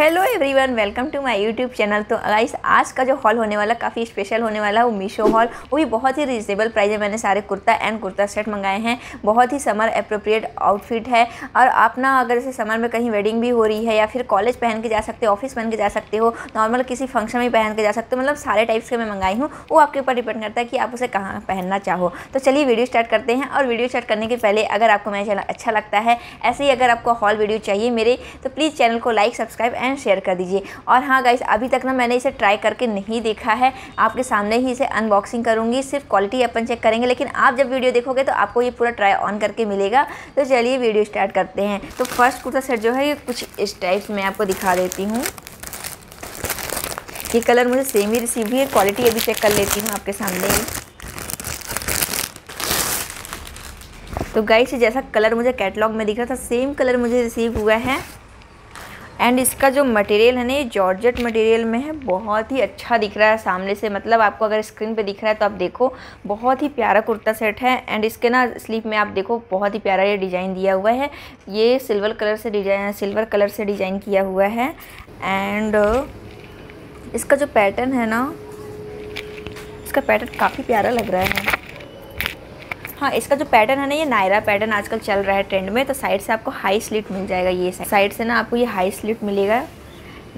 Hello everyone, welcome to my YouTube channel. तो guys, आज का जो हॉल होने वाला काफ़ी स्पेशल होने वाला है, वो मीशो हॉल। वो भी बहुत ही रीजनेबल प्राइस है। मैंने सारे कुर्ता एंड कुर्ता सेट मंगाए हैं। बहुत ही समर एप्रोप्रिएट आउटफिट है। और आप ना अगर जैसे समर में कहीं वेडिंग भी हो रही है या फिर कॉलेज पहन के जा सकते हो, ऑफिस पहन के जा सकते हो, नॉर्मल किसी फंक्शन में पहन के जा सकते हो। मतलब सारे टाइप्स के मैं मंगाई हूँ। वो आपके ऊपर डिपेंड करता है कि आप उसे कहाँ पहनना चाहो। तो चलिए वीडियो स्टार्ट करते हैं। और वीडियो स्टार्ट करने के पहले अगर आपको मेरा चैनल अच्छा लगता है, ऐसे ही अगर आपको हॉल वीडियो चाहिए मेरे, तो प्लीज़ चैनल को लाइक सब्सक्राइब एंड शेयर कर दीजिए। और हाँ गाइस, अभी तक ना मैंने इसे ट्राई करके नहीं देखा है। आपके सामने ही इसे अनबॉक्सिंग करूँगी, सिर्फ क्वालिटी अपन चेक करेंगे। लेकिन आप जब वीडियो देखोगे तो आपको ये पूरा ट्राई ऑन करके मिलेगा। तो चलिए वीडियो स्टार्ट करते हैं। तो फर्स्ट कुर्ता सेट जो है ये कुछ इस टाइप में आपको दिखा देती हूँ। ये कलर मुझे सेम ही रिसीव हुई है। क्वालिटी अभी चेक कर लेती हूँ आपके सामने। तो गाइस, जैसा कलर मुझे कैटलॉग में दिख रहा था, सेम कलर मुझे रिसीव हुआ है। एंड इसका जो मटेरियल है ना, ये जॉर्जेट मटेरियल में है। बहुत ही अच्छा दिख रहा है सामने से। मतलब आपको अगर स्क्रीन पे दिख रहा है तो आप देखो, बहुत ही प्यारा कुर्ता सेट है। एंड इसके ना स्लीव में आप देखो, बहुत ही प्यारा ये डिज़ाइन दिया हुआ है। ये सिल्वर कलर से डिज़ाइन किया हुआ है। एंड इसका जो पैटर्न है ना, इसका पैटर्न काफ़ी प्यारा लग रहा है। हाँ, इसका जो पैटर्न है ना, ये नायरा पैटर्न आजकल चल रहा है ट्रेंड में। तो साइड से आपको हाई स्लिट मिल जाएगा। ये साइड से ना आपको ये हाई स्लिट मिलेगा,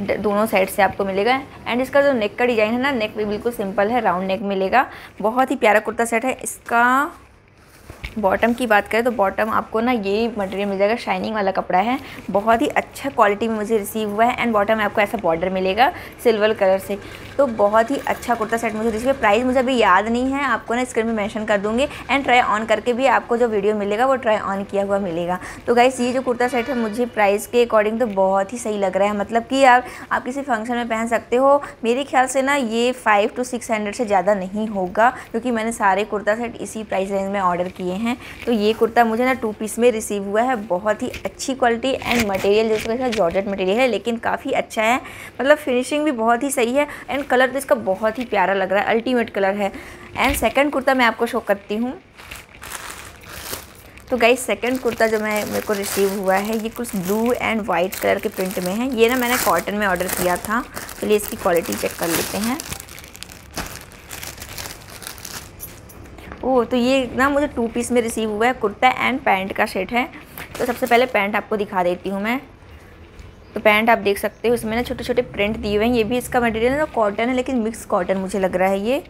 दोनों साइड से आपको मिलेगा। एंड इसका जो नेक का डिज़ाइन है ना, नेक भी बिल्कुल सिंपल है, राउंड नेक मिलेगा। बहुत ही प्यारा कुर्ता सेट है। इसका बॉटम की बात करें तो बॉटम आपको ना ये मटेरियल मिल जाएगा, शाइनिंग वाला कपड़ा है। बहुत ही अच्छा क्वालिटी में मुझे रिसीव हुआ है। एंड बॉटम में आपको ऐसा बॉर्डर मिलेगा सिल्वर कलर से। तो बहुत ही अच्छा कुर्ता सेट मुझे रिसीव हुआ। प्राइस मुझे अभी याद नहीं है, आपको ना स्क्रीन में मेंशन कर दूँगी। एंड ट्राई ऑन करके भी आपको जो वीडियो मिलेगा वो ट्राई ऑन किया हुआ मिलेगा। तो गाइस, ये जो कुर्ता सेट है मुझे प्राइस के अकॉर्डिंग तो बहुत ही सही लग रहा है। मतलब कि आप किसी फंक्शन में पहन सकते हो। मेरे ख्याल से ना ये 500 to 600 से ज़्यादा नहीं होगा, क्योंकि मैंने सारे कुर्ता सेट इसी प्राइस रेंज में ऑर्डर किए हैं। तो ये कुर्ता मुझे ना 2 पीस में रिसीव हुआ है। बहुत ही अच्छी क्वालिटी एंड मटेरियल, जिसका इसका जॉर्जेट मटेरियल है, लेकिन काफ़ी अच्छा है। मतलब फिनिशिंग भी बहुत ही सही है। एंड कलर तो इसका बहुत ही प्यारा लग रहा है, अल्टीमेट कलर है। एंड सेकंड कुर्ता मैं आपको शो करती हूँ। तो गाइस, सेकंड कुर्ता जो मेरे को रिसीव हुआ है, ये कुछ ब्लू एंड वाइट कलर के प्रिंट में है। ये ना मैंने कॉटन में ऑर्डर किया था। चलिए इसकी क्वालिटी चेक कर लेते हैं। ओह, तो ये ना मुझे 2 पीस में रिसीव हुआ है। कुर्ता एंड पैंट का सेट है। तो सबसे पहले पैंट आपको दिखा देती हूँ मैं। तो पैंट आप देख सकते हो, इसमें ना छोटे छोटे प्रिंट दिए हुए हैं। ये भी इसका मटेरियल ना कॉटन है, लेकिन मिक्स कॉटन मुझे लग रहा है ये।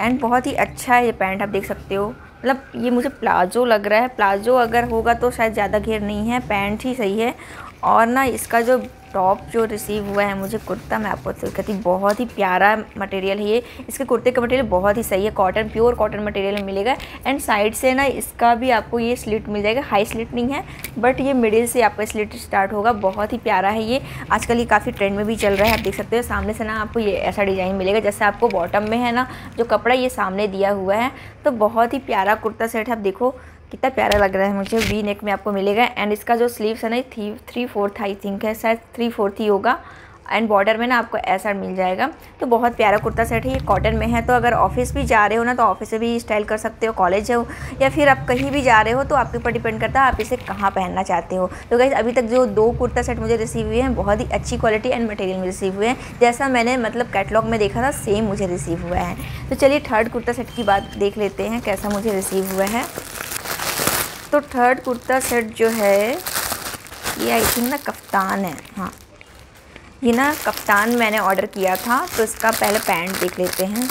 एंड बहुत ही अच्छा है ये पैंट, आप देख सकते हो। मतलब ये मुझे प्लाजो लग रहा है। प्लाजो अगर होगा तो शायद ज़्यादा घेर नहीं है, पैंट ही सही है। और ना इसका जो टॉप जो रिसीव हुआ है मुझे कुर्ता, मैं आपको तो कहती, बहुत ही प्यारा मटेरियल है ये। इसके कुर्ते का मटेरियल बहुत ही सही है, कॉटन, प्योर कॉटन मटेरियल मिलेगा। एंड साइड से ना इसका भी आपको ये स्लिट मिल जाएगा। हाई स्लिट नहीं है, बट ये मिडिल से आपका स्लिट स्टार्ट होगा। बहुत ही प्यारा है ये। आजकल ये काफ़ी ट्रेंड में भी चल रहा है। आप देख सकते हो सामने से ना आपको ये ऐसा डिज़ाइन मिलेगा, जैसे आपको बॉटम में है ना जो कपड़ा, ये सामने दिया हुआ है। तो बहुत ही प्यारा कुर्ता सेट है। आप देखो कितना प्यारा लग रहा है मुझे। वी नेक में आपको मिलेगा। एंड इसका जो स्लीव्स है ना, 3/4 आई थिंक है, शायद 3/4 ही होगा। एंड बॉर्डर में ना आपको ऐसा मिल जाएगा। तो बहुत प्यारा कुर्ता सेट है। ये कॉटन में है, तो अगर ऑफिस भी जा रहे हो ना तो ऑफिस से भी स्टाइल कर सकते हो। कॉलेज हो या फिर आप कहीं भी जा रहे हो, तो आपके ऊपर डिपेंड करता है आप इसे कहाँ पहनना चाहते हो। तो गाइस, अभी तक जो 2 कुर्ता सेट मुझे रिसीव हुए हैं, बहुत ही अच्छी क्वालिटी एंड मटेरियल में रिसीव हुए हैं। जैसा मैंने मतलब कैटलॉग में देखा था, सेम मुझे रिसीव हुआ है। तो चलिए थर्ड कुर्ता सेट की बात देख लेते हैं, कैसा मुझे रिसीव हुआ है। तो थर्ड कुर्ता सेट जो है ये आई थिंक ना कफ्तान है। हाँ, ये ना कफ्तान मैंने ऑर्डर किया था। तो इसका पहले पैंट देख लेते हैं।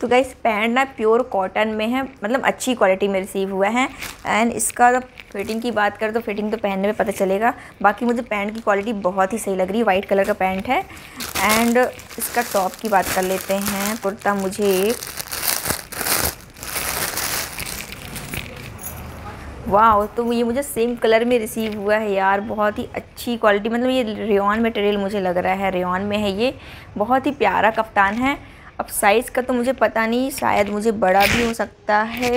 तो गाइस, पैंट ना प्योर कॉटन में है, मतलब अच्छी क्वालिटी में रिसीव हुआ है। एंड इसका फिटिंग की बात करें तो फिटिंग तो पहनने में पता चलेगा। बाकी मुझे पैंट की क्वालिटी बहुत ही सही लग रही है। वाइट कलर का पैंट है। एंड इसका टॉप की बात कर लेते हैं। कुर्ता मुझे, वाह, तो ये मुझे सेम कलर में रिसीव हुआ है यार। बहुत ही अच्छी क्वालिटी, मतलब ये रेयॉन मटेरियल मुझे लग रहा है, रेयॉन में है ये। बहुत ही प्यारा कफ्तान है। अब साइज़ का तो मुझे पता नहीं, शायद मुझे बड़ा भी हो सकता है,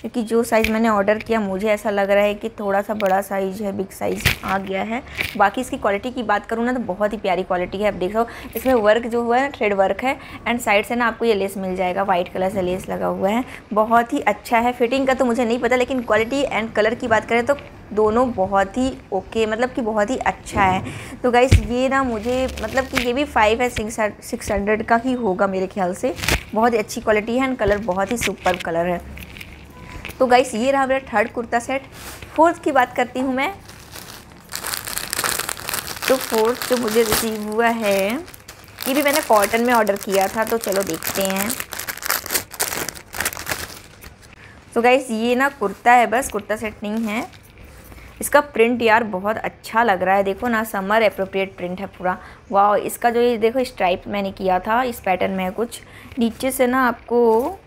क्योंकि जो साइज़ मैंने ऑर्डर किया मुझे ऐसा लग रहा है कि थोड़ा सा बड़ा साइज़ है, बिग साइज़ आ गया है। बाकी इसकी क्वालिटी की बात करूँ ना, तो बहुत ही प्यारी क्वालिटी है। आप देख लो, इसमें वर्क जो हुआ है ना, थ्रेड वर्क है। एंड साइड से ना आपको ये लेस मिल जाएगा, वाइट कलर से लेस लगा हुआ है। बहुत ही अच्छा है। फिटिंग का तो मुझे नहीं पता, लेकिन क्वालिटी एंड कलर की बात करें तो दोनों बहुत ही ओके, मतलब कि बहुत ही अच्छा है। तो गाइस ये ना मुझे मतलब कि ये भी 500 या 600 का ही होगा मेरे ख्याल से। बहुत ही अच्छी क्वालिटी है एंड कलर बहुत ही सुपर कलर है। तो गाइस ये रहा मेरा थर्ड कुर्ता सेट। फोर्थ की बात करती हूँ मैं, तो फोर्थ जो मुझे रिसीव हुआ है ये भी मैंने कॉटन में ऑर्डर किया था, तो चलो देखते हैं। तो गाइस ये ना कुर्ता है, बस कुर्ता सेट नहीं है। इसका प्रिंट यार बहुत अच्छा लग रहा है, देखो ना समर एप्रोप्रिएट प्रिंट है पूरा। वाह, इसका जो ये देखो स्ट्राइप मैंने किया था इस पैटर्न में है कुछ नीचे से ना, आपको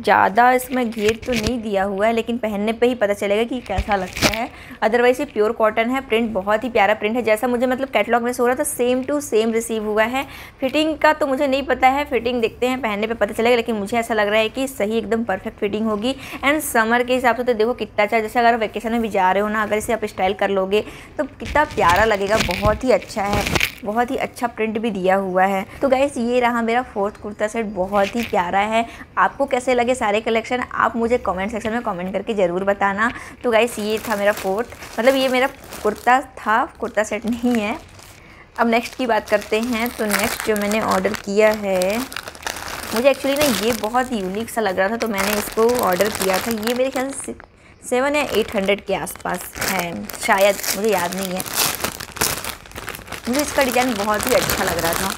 ज़्यादा इसमें घेर तो नहीं दिया हुआ है लेकिन पहनने पे ही पता चलेगा कि कैसा लगता है। अदरवाइज़ ये प्योर कॉटन है, प्रिंट बहुत ही प्यारा प्रिंट है। जैसा मुझे मतलब कैटलॉग में सो रहा था सेम टू सेम रिसीव हुआ है। फिटिंग का तो मुझे नहीं पता है, फिटिंग देखते हैं पहनने पे पता चलेगा, लेकिन मुझे ऐसा लग रहा है कि सही एकदम परफेक्ट फिटिंग होगी। एंड समर के हिसाब से तो देखो कितना अच्छा, जैसे अगर वेकेशन में भी जा रहे हो ना, अगर इसे आप स्टाइल कर लोगे तो कितना प्यारा लगेगा। बहुत ही अच्छा है, बहुत ही अच्छा प्रिंट भी दिया हुआ है। तो गाइस ये रहा मेरा फोर्थ कुर्ता सेट, बहुत ही प्यारा है। आपको कैसे के सारे कलेक्शन आप मुझे कमेंट सेक्शन में कमेंट करके ज़रूर बताना। तो गाइस ये था मेरा फोर्थ, मतलब ये मेरा कुर्ता था, कुर्ता सेट नहीं है। अब नेक्स्ट की बात करते हैं। तो नेक्स्ट जो मैंने ऑर्डर किया है, मुझे एक्चुअली ना ये बहुत यूनिक सा लग रहा था तो मैंने इसको ऑर्डर किया था। ये मेरे ख्याल से 700 या 800 के आसपास है शायद, मुझे याद नहीं है। मुझे इसका डिज़ाइन बहुत ही अच्छा लग रहा था,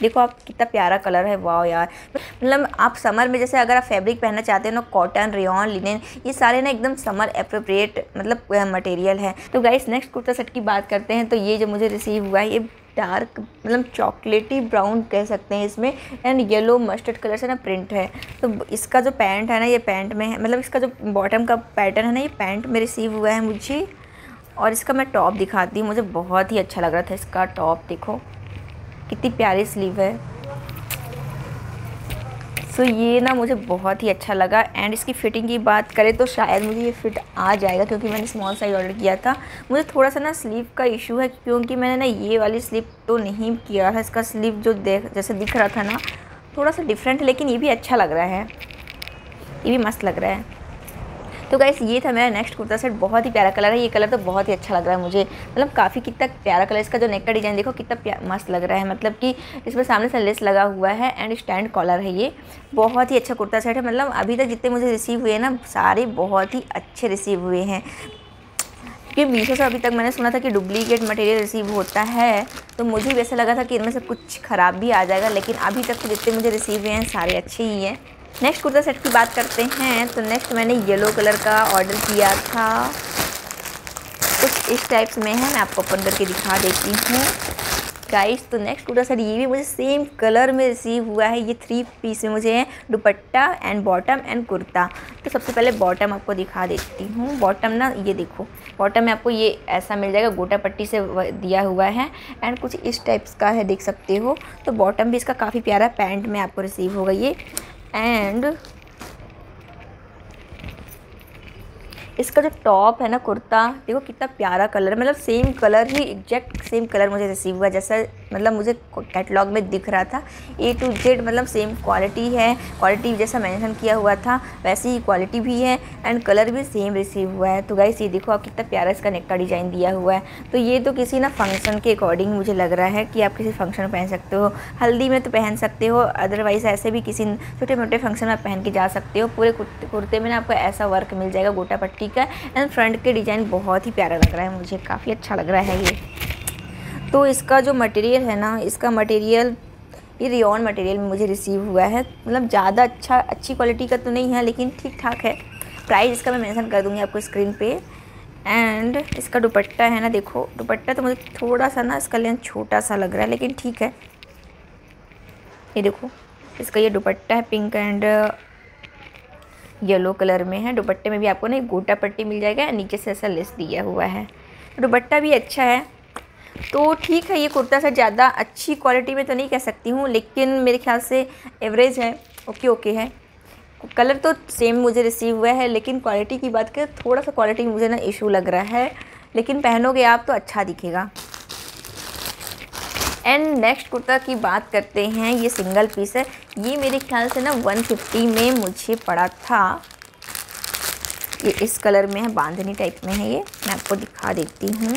देखो आप कितना प्यारा कलर है। वाह यार, मतलब आप समर में जैसे अगर आप फैब्रिक पहनना चाहते हो ना, कॉटन, रेयॉन, लिनन, ये सारे ना एकदम समर एप्रोप्रिएट मतलब मटेरियल है। तो गाइस नेक्स्ट कुर्ता सेट की बात करते हैं। तो ये जो मुझे रिसीव हुआ है ये डार्क मतलब चॉकलेटी ब्राउन कह सकते हैं इसमें, एंड येलो मस्टर्ड कलर से ना प्रिंट है। तो इसका जो पैंट है ना, ये पैंट में मतलब इसका जो बॉटम का पैटर्न है ना, ये पैंट में रिसीव हुआ है मुझे। और इसका मैं टॉप दिखाती हूँ, मुझे बहुत ही अच्छा लग रहा था इसका टॉप। देखो कितनी प्यारी स्लीव है। सो ये ना मुझे बहुत ही अच्छा लगा। एंड इसकी फ़िटिंग की बात करें तो शायद मुझे ये फिट आ जाएगा क्योंकि मैंने स्मॉल साइज ऑर्डर किया था। मुझे थोड़ा सा ना स्लीव का इशू है क्योंकि मैंने ना ये वाली स्लीव तो नहीं किया है। इसका स्लीव जो जैसे दिख रहा था ना, थोड़ा सा डिफरेंट, लेकिन ये भी अच्छा लग रहा है, ये भी मस्त लग रहा है। तो गाइस ये था मेरा नेक्स्ट कुर्ता सेट, बहुत ही प्यारा कलर है। ये कलर तो बहुत ही अच्छा लग रहा है मुझे, मतलब काफ़ी कितना प्यारा कलर। इसका जो नेक का डिज़ाइन देखो कितना मस्त लग रहा है, मतलब कि इसमें सामने से लेस लगा हुआ है एंड स्टैंड कॉलर है। ये बहुत ही अच्छा कुर्ता सेट है, मतलब अभी तक जितने मुझे रिसीव हुए हैं ना, सारे बहुत ही अच्छे रिसीव हुए हैं। क्योंकि मीशो से अभी तक मैंने सुना था कि डुप्लीकेट मटेरियल रिसीव होता है, तो मुझे भी ऐसा लगा था कि इनमें से कुछ ख़राब भी आ जाएगा, लेकिन अभी तक तो जितने मुझे रिसीव हुए हैं सारे अच्छे ही हैं। नेक्स्ट कुर्ता सेट की बात करते हैं। तो नेक्स्ट मैंने येलो कलर का ऑर्डर किया था, कुछ इस टाइप्स में है। मैं आपको ओपन करके दिखा देती हूँ गाइस। तो नेक्स्ट कुर्ता सेट ये भी मुझे सेम कलर में रिसीव हुआ है। ये 3 पीस में मुझे है, dupatta and bottom and kurta. तो सबसे पहले बॉटम आपको दिखा देती हूँ। बॉटम ना ये देखो, बॉटम में आपको ये ऐसा मिल जाएगा, गोटा पट्टी से दिया हुआ है एंड कुछ इस टाइप्स का है, देख सकते हो। तो बॉटम भी इसका काफ़ी प्यारा, पैंट में आपको रिसीव होगा ये। एंड इसका जो टॉप है ना, कुर्ता, देखो कितना प्यारा कलर है, मतलब सेम कलर ही, एग्जैक्ट सेम कलर मुझे रिसीव हुआ जैसा मतलब मुझे कैटलॉग में दिख रहा था। A to Z मतलब सेम क्वालिटी है, क्वालिटी जैसा मेंशन किया हुआ था वैसी ही क्वालिटी भी है एंड कलर भी सेम रिसीव हुआ है। तो गाइस ये देखो आप कितना प्यारा इसका नेक का डिज़ाइन दिया हुआ है। तो ये तो किसी ना फंक्शन के अकॉर्डिंग मुझे लग रहा है कि आप किसी फंक्शन में पहन सकते हो, हल्दी में तो पहन सकते हो, अदरवाइज़ ऐसे भी किसी छोटे मोटे फंक्शन में आप पहन के जा सकते हो। पूरे कुर्ते में ना आपको ऐसा वर्क मिल जाएगा, गोटा पट्टी का, एंड फ्रंट के डिज़ाइन बहुत ही प्यारा लग रहा है, मुझे काफ़ी अच्छा लग रहा है ये। तो इसका जो मटेरियल है ना, इसका मटेरियल ये रेयॉन मटेरियल में मुझे रिसीव हुआ है। मतलब ज़्यादा अच्छा, अच्छी क्वालिटी का तो नहीं है लेकिन ठीक ठाक है। प्राइस इसका मैं मेंशन कर दूँगी आपको स्क्रीन पे। एंड इसका दुपट्टा है ना, देखो दुपट्टा तो मुझे थोड़ा सा ना इसका लेंथ छोटा सा लग रहा है लेकिन ठीक है। ये देखो इसका ये दुपट्टा है, पिंक एंड येलो कलर में है। दुपट्टे में भी आपको ना गोटा पट्टी मिल जाएगा, नीचे से ऐसा लेस दिया हुआ है, दुपट्टा भी अच्छा है। तो ठीक है, ये कुर्ता सेट ज़्यादा अच्छी क्वालिटी में तो नहीं कह सकती हूँ लेकिन मेरे ख्याल से एवरेज है, ओके है। कलर तो सेम मुझे रिसीव हुआ है लेकिन क्वालिटी की बात करें, थोड़ा सा क्वालिटी में मुझे ना इशू लग रहा है, लेकिन पहनोगे आप तो अच्छा दिखेगा। एंड नेक्स्ट कुर्ता की बात करते हैं। ये सिंगल पीस है, ये मेरे ख्याल से ना 150 में मुझे पड़ा था। ये इस कलर में है, बांधनी टाइप में है ये। मैं आपको दिखा देती हूँ।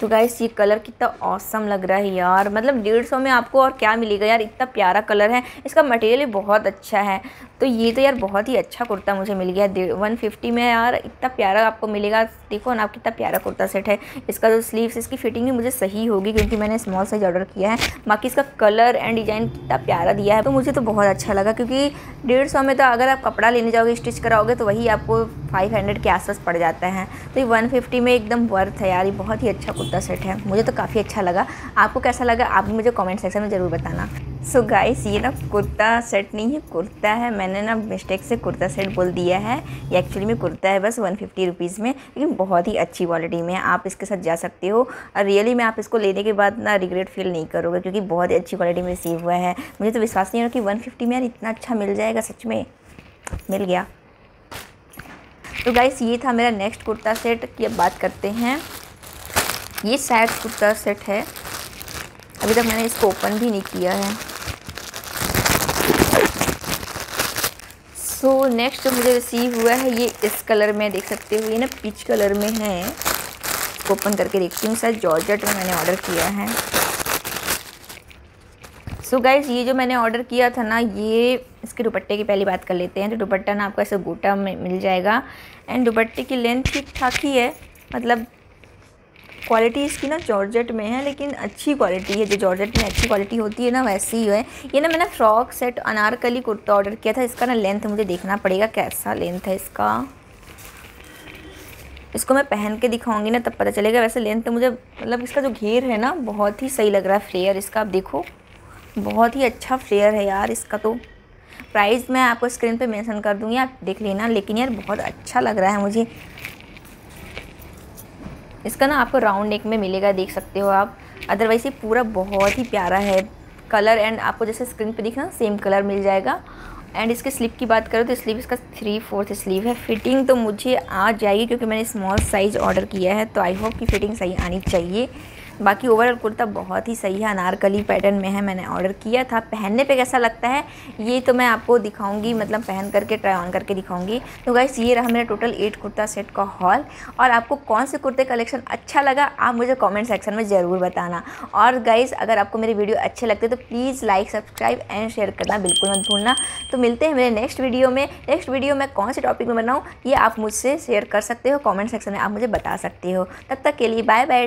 तो गाइस ये कलर कितना ऑसम लग रहा है यार, मतलब 150 में आपको और क्या मिलेगा यार, इतना प्यारा कलर है, इसका मटेरियल भी बहुत अच्छा है। तो ये तो यार बहुत ही अच्छा कुर्ता मुझे मिल गया 150 में यार, इतना प्यारा आपको मिलेगा। देखो ना आप कितना प्यारा कुर्ता सेट है। इसका जो स्लीव्स, इसकी फिटिंग भी मुझे सही होगी क्योंकि मैंने स्मॉल साइज ऑर्डर किया है। बाकी इसका कलर एंड डिज़ाइन कितना प्यारा दिया है, तो मुझे तो बहुत अच्छा लगा क्योंकि 150 में तो अगर आप कपड़ा लेने जाओगे स्टिच कराओगे तो वही आपको 500 के आसपास पड़ जाता है। तो ये 150 में एकदम वर्थ है यार, ये बहुत ही अच्छा कुर्ता सेट है, मुझे तो काफ़ी अच्छा लगा। आपको कैसा लगा आप भी मुझे कॉमेंट सेक्शन में ज़रूर बताना। सो गाइस ये ना कुर्ता सेट नहीं है, कुर्ता है। मैंने ना मिस्टेक से कुर्ता सेट बोल दिया है, ये एक्चुअली में कुर्ता है बस 150 रुपीज़ में, लेकिन बहुत ही अच्छी क्वालिटी में है। आप इसके साथ जा सकते हो और रियली में आप इसको लेने के बाद ना रिग्रेट फील नहीं करोगे क्योंकि बहुत ही अच्छी क्वालिटी में रिसीव हुआ है। मुझे तो विश्वास नहीं हो रहा कि 150 में यार इतना अच्छा मिल जाएगा, सच में मिल गया। तो गाइस ये था मेरा नेक्स्ट कुर्ता सेट की अब बात करते हैं। ये सैड कुर्ता सेट है, अभी तक मैंने इसको ओपन भी नहीं किया है। सो नेक्स्ट जो मुझे रिसीव हुआ है ये इस कलर में देख सकते हो, ये ना पीच कलर में है। ओपन करके देखती हूँ, शायद जॉर्जेट में मैंने ऑर्डर किया है। सो गाइस ये जो मैंने ऑर्डर किया था ना, ये इसके दुपट्टे की पहली बात कर लेते हैं। तो दुपट्टा ना आपको ऐसे गोटा में मिल जाएगा एंड दुपट्टे की लेंथ ठीक ठाक ही है, मतलब क्वालिटी इसकी ना जॉर्जेट में है लेकिन अच्छी क्वालिटी है, जो जॉर्जेट में अच्छी क्वालिटी होती है ना वैसी ही है। ये ना मैंने frock set Anarkali kurta order किया था, इसका ना लेंथ मुझे देखना पड़ेगा कैसा लेंथ है इसका, इसको मैं पहन के दिखाऊंगी ना तब पता चलेगा। वैसे लेंथ तो मुझे, मतलब इसका जो घेर है ना बहुत ही सही लग रहा है, फ्लेयर इसका आप देखो बहुत ही अच्छा फ्लेयर है यार इसका। तो प्राइस मैं आपको स्क्रीन पर मैंसन कर दूँगी, आप देख लेना। लेकिन यार बहुत अच्छा लग रहा है मुझे। इसका ना आपको राउंड नेक में मिलेगा, देख सकते हो आप। अदरवाइज ये पूरा बहुत ही प्यारा है कलर एंड आपको जैसे स्क्रीन पे दिखना सेम कलर मिल जाएगा। एंड इसके स्लीव की बात करो तो स्लीव इसका 3/4 स्लीव है। फिटिंग तो मुझे आ जाएगी क्योंकि मैंने स्मॉल साइज़ ऑर्डर किया है, तो आई होप कि फ़िटिंग सही आनी चाहिए। बाकी ओवरऑल कुर्ता बहुत ही सही है, अनारकली पैटर्न में है, मैंने ऑर्डर किया था। पहनने पे कैसा लगता है ये तो मैं आपको दिखाऊंगी, मतलब पहन करके ट्राई ऑन करके दिखाऊंगी। तो गाइस ये रहा मेरा टोटल 8 कुर्ता सेट का हॉल। और आपको कौन से कुर्ते कलेक्शन अच्छा लगा आप मुझे कॉमेंट सेक्शन में ज़रूर बताना। और गाइस अगर आपको मेरे वीडियो अच्छे लगते तो please like subscribe and share करना बिल्कुल मत भूलना। तो मिलते हैं मेरे नेक्स्ट वीडियो में। नेक्स्ट वीडियो मैं कौन से टॉपिक में बनाऊँ ये आप मुझसे शेयर कर सकते हो, कॉमेंट सेक्शन में आप मुझे बता सकते हो। तब तक के लिए बाय बाय।